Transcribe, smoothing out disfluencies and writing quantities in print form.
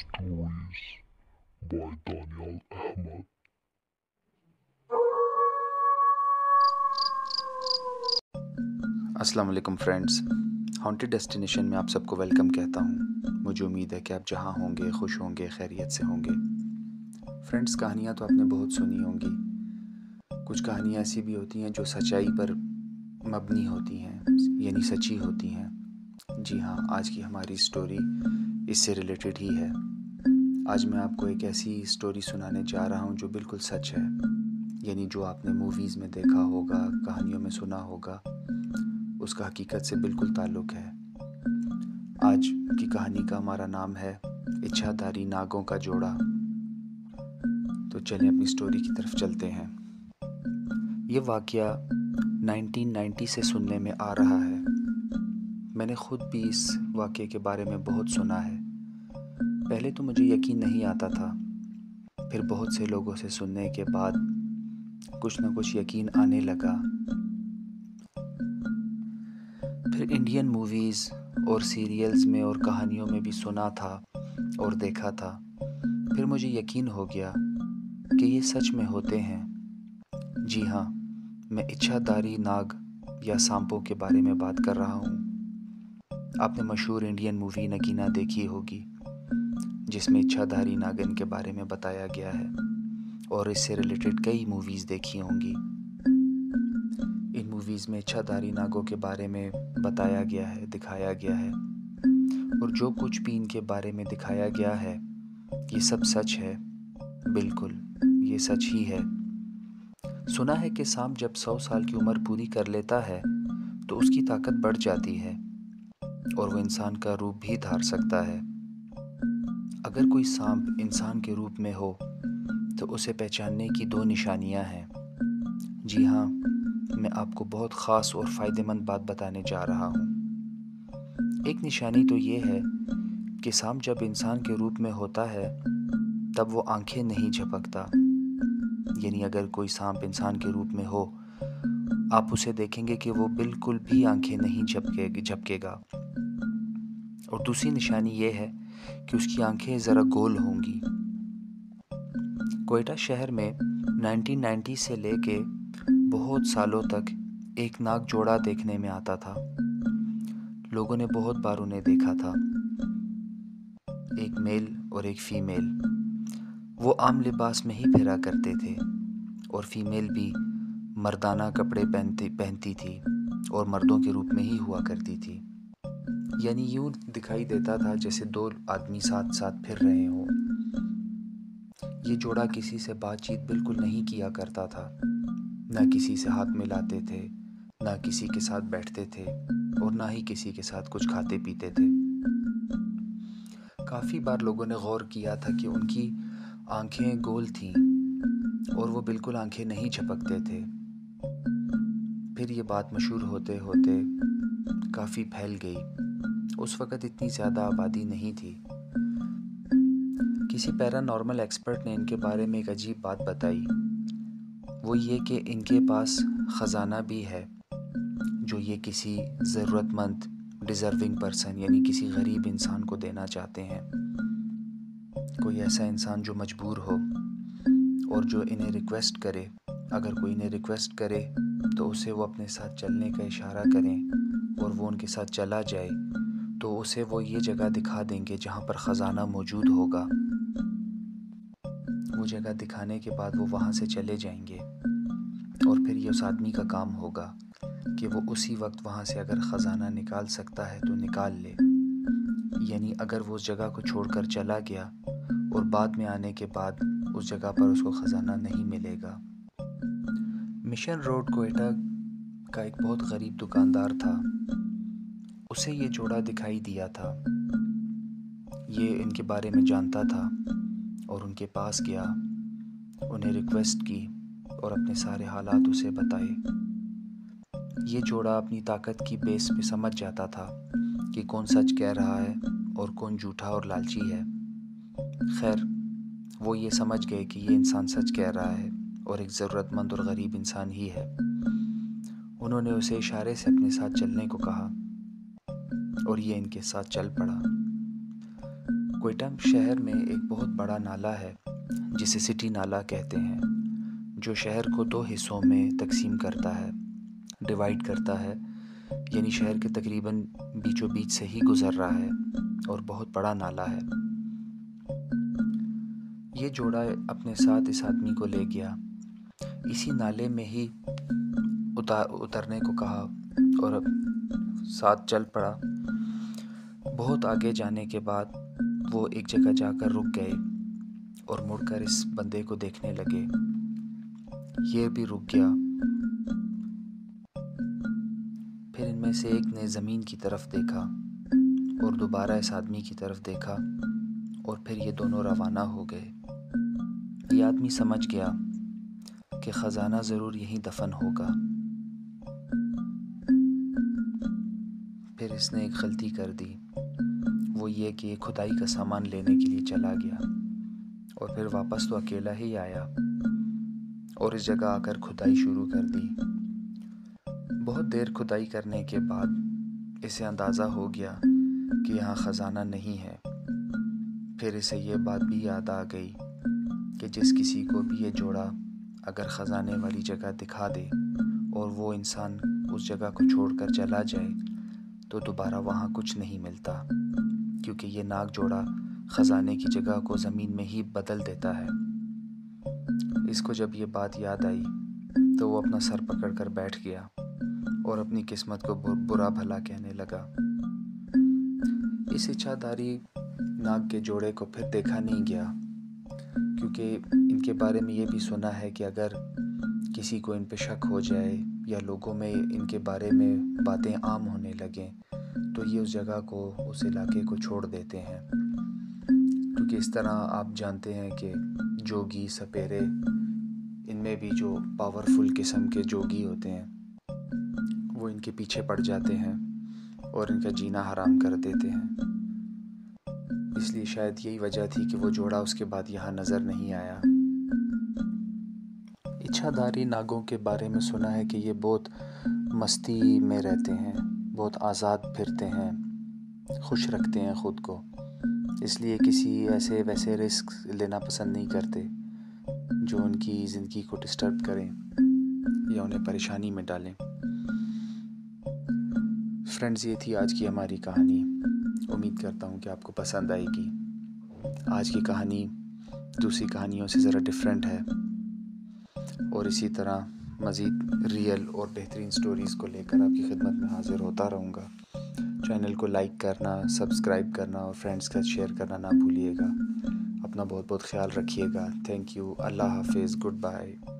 Stories by Daniel Ahmed. अस्सलाम वालेकुम friends, haunted destination में आप सबको वेलकम कहता हूँ। मुझे उम्मीद है कि आप जहाँ होंगे खुश होंगे, खैरियत से होंगे। फ्रेंड्स, कहानियाँ तो आपने बहुत सुनी होंगी। कुछ कहानियाँ ऐसी भी होती हैं जो सच्चाई पर मबनी होती हैं, यानी सच्ची होती हैं। जी हाँ, आज की हमारी स्टोरी इससे रिलेटेड ही है। आज मैं आपको एक ऐसी स्टोरी सुनाने जा रहा हूँ जो बिल्कुल सच है, यानी जो आपने मूवीज़ में देखा होगा, कहानियों में सुना होगा, उसका हकीकत से बिल्कुल ताल्लुक़ है। आज की कहानी का हमारा नाम है इच्छाधारी नागों का जोड़ा। तो चलें अपनी स्टोरी की तरफ चलते हैं। ये वाक़या 1990 से सुनने में आ रहा है। मैंने ख़ुद भी इस वाक़े के बारे में बहुत सुना है। पहले तो मुझे यकीन नहीं आता था, फिर बहुत से लोगों से सुनने के बाद कुछ ना कुछ यकीन आने लगा। फिर इंडियन मूवीज़ और सीरियल्स में और कहानियों में भी सुना था और देखा था। फिर मुझे यकीन हो गया कि ये सच में होते हैं। जी हाँ, मैं इच्छाधारी नाग या सांपों के बारे में बात कर रहा हूँ। आपने मशहूर इंडियन मूवी नगीना देखी होगी, जिसमें इच्छाधारी नागिन के बारे में बताया गया है, और इससे रिलेटेड कई मूवीज़ देखी होंगी। इन मूवीज़ में इच्छाधारी नागों के बारे में बताया गया है, दिखाया गया है, और जो कुछ भी इनके बारे में दिखाया गया है ये सब सच है। बिल्कुल ये सच ही है। सुना है कि सांप जब 100 साल की उम्र पूरी कर लेता है तो उसकी ताकत बढ़ जाती है और वो इंसान का रूप भी धार सकता है। अगर कोई सांप इंसान के रूप में हो तो उसे पहचानने की 2 निशानियां हैं। जी हाँ, मैं आपको बहुत ख़ास और फ़ायदेमंद बात बताने जा रहा हूँ। एक निशानी तो ये है कि सांप जब इंसान के रूप में होता है तब वो आंखें नहीं झपकता, यानी अगर कोई सांप इंसान के रूप में हो आप उसे देखेंगे कि वो बिल्कुल भी आंखें नहीं झपकेगा। और दूसरी निशानी ये है कि उसकी आंखें ज़रा गोल होंगी। कोयटा शहर में 1990 से लेके बहुत सालों तक एक नाग जोड़ा देखने में आता था। लोगों ने बहुत बार उन्हें देखा था, एक मेल और एक फीमेल। वो आम लिबास में ही फिरा करते थे और फीमेल भी मर्दाना कपड़े पहनती थी और मर्दों के रूप में ही हुआ करती थी। यानी यूँ दिखाई देता था जैसे 2 आदमी साथ साथ फिर रहे हों। ये जोड़ा किसी से बातचीत बिल्कुल नहीं किया करता था, ना किसी से हाथ मिलाते थे, ना किसी के साथ बैठते थे, और ना ही किसी के साथ कुछ खाते पीते थे। काफ़ी बार लोगों ने गौर किया था कि उनकी आंखें गोल थीं और वो बिल्कुल आंखें नहीं झपकते थे। फिर ये बात मशहूर होते होते काफ़ी फैल गई। उस वक़्त इतनी ज़्यादा आबादी नहीं थी। किसी पैरानॉर्मल एक्सपर्ट ने इनके बारे में एक अजीब बात बताई, वो ये कि इनके पास ख़जाना भी है जो ये किसी ज़रूरतमंद डिज़र्विंग पर्सन यानी किसी गरीब इंसान को देना चाहते हैं। कोई ऐसा इंसान जो मजबूर हो और जो इन्हें रिक्वेस्ट करे, अगर कोई इन्हें रिक्वेस्ट करे तो उसे वो अपने साथ चलने का इशारा करें और वो उनके साथ चला जाए तो उसे वो ये जगह दिखा देंगे जहाँ पर ख़जाना मौजूद होगा। वो जगह दिखाने के बाद वो वहाँ से चले जाएंगे और फिर ये उस आदमी का काम होगा कि वो उसी वक्त वहाँ से अगर ख़जाना निकाल सकता है तो निकाल ले। यानी अगर वो उस जगह को छोड़कर चला गया और बाद में आने के बाद उस जगह पर उसको ख़जाना नहीं मिलेगा। मिशन रोड कोयटा का एक बहुत गरीब दुकानदार था, उसे ये जोड़ा दिखाई दिया था। ये इनके बारे में जानता था और उनके पास गया, उन्हें रिक्वेस्ट की और अपने सारे हालात उसे बताए। ये जोड़ा अपनी ताकत की बेस पे समझ जाता था कि कौन सच कह रहा है और कौन झूठा और लालची है। खैर, वो ये समझ गए कि ये इंसान सच कह रहा है और एक ज़रूरतमंद और गरीब इंसान ही है। उन्होंने उसे इशारे से अपने साथ चलने को कहा और ये इनके साथ चल पड़ा। कोयटाम शहर में एक बहुत बड़ा नाला है जिसे सिटी नाला कहते हैं, जो शहर को दो हिस्सों में तकसीम करता है, डिवाइड करता है, यानी शहर के तकरीबन बीचों बीच से ही गुज़र रहा है और बहुत बड़ा नाला है। ये जोड़ा अपने साथ इस आदमी को ले गया, इसी नाले में ही उतरने को कहा और साथ चल पड़ा। बहुत आगे जाने के बाद वो एक जगह जाकर रुक गए और मुड़कर इस बंदे को देखने लगे। ये भी रुक गया। फिर इनमें से एक ने ज़मीन की तरफ देखा और दोबारा इस आदमी की तरफ देखा और फिर ये दोनों रवाना हो गए। ये आदमी समझ गया कि ख़जाना ज़रूर यहीं दफन होगा। फिर इसने एक गलती कर दी, वो ये कि खुदाई का सामान लेने के लिए चला गया और फिर वापस तो अकेला ही आया और इस जगह आकर खुदाई शुरू कर दी। बहुत देर खुदाई करने के बाद इसे अंदाज़ा हो गया कि यहाँ ख़जाना नहीं है। फिर इसे ये बात भी याद आ गई कि जिस किसी को भी ये जोड़ा अगर ख़जाने वाली जगह दिखा दे और वो इंसान उस जगह को छोड़कर चला जाए तो दोबारा वहाँ कुछ नहीं मिलता, क्योंकि ये नाग जोड़ा ख़जाने की जगह को ज़मीन में ही बदल देता है। इसको जब ये बात याद आई तो वो अपना सर पकड़ कर बैठ गया और अपनी किस्मत को बुरा भला कहने लगा। इस इच्छाधारी नाग के जोड़े को फिर देखा नहीं गया, क्योंकि इनके बारे में ये भी सुना है कि अगर किसी को इन पे शक हो जाए या लोगों में इनके बारे में बातें आम होने लगें तो ये उस जगह को, उस इलाके को छोड़ देते हैं, क्योंकि इस तरह आप जानते हैं कि जोगी सपेरे इनमें भी जो पावरफुल किस्म के जोगी होते हैं वो इनके पीछे पड़ जाते हैं और इनका जीना हराम कर देते हैं। इसलिए शायद यही वजह थी कि वो जोड़ा उसके बाद यहाँ नज़र नहीं आया। इच्छाधारी नागों के बारे में सुना है कि ये बहुत मस्ती में रहते हैं, बहुत आज़ाद फिरते हैं, खुश रखते हैं ख़ुद को, इसलिए किसी ऐसे वैसे रिस्क लेना पसंद नहीं करते जो उनकी ज़िंदगी को डिस्टर्ब करें या उन्हें परेशानी में डालें। फ्रेंड्स, ये थी आज की हमारी कहानी। उम्मीद करता हूँ कि आपको पसंद आएगी। आज की कहानी दूसरी कहानियों से ज़रा डिफरेंट है और इसी तरह मज़ीद रियल और बेहतरीन स्टोरीज़ को लेकर आपकी खिदमत में हाज़िर होता रहूँगा। चैनल को लाइक करना, सब्सक्राइब करना और फ्रेंड्स के साथ शेयर करना ना भूलिएगा। अपना बहुत बहुत ख्याल रखिएगा। Thank you. अल्लाह हाफिज़। Good bye.